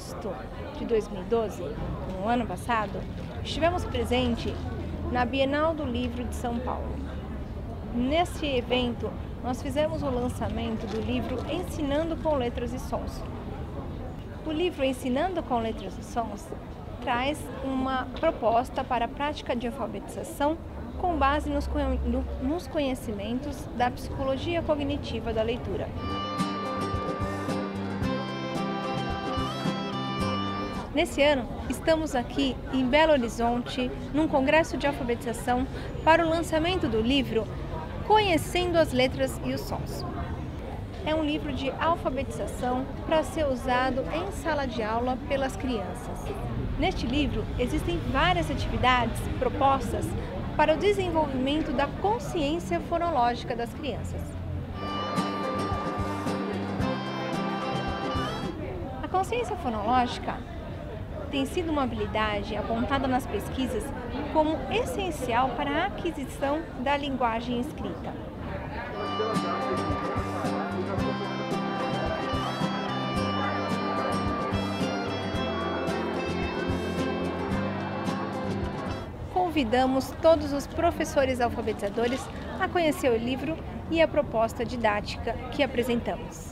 agosto de 2012, no ano passado, estivemos presentes na Bienal do Livro de São Paulo. Neste evento, nós fizemos o lançamento do livro Ensinando com Letras e Sons. O livro Ensinando com Letras e Sons traz uma proposta para a prática de alfabetização com base nos conhecimentos da psicologia cognitiva da leitura. Nesse ano, estamos aqui em Belo Horizonte, num congresso de alfabetização para o lançamento do livro Conhecendo as Letras e os Sons. É um livro de alfabetização para ser usado em sala de aula pelas crianças. Neste livro, existem várias atividades propostas para o desenvolvimento da consciência fonológica das crianças. A consciência fonológica tem sido uma habilidade apontada nas pesquisas como essencial para a aquisição da linguagem escrita. Convidamos todos os professores alfabetizadores a conhecer o livro e a proposta didática que apresentamos.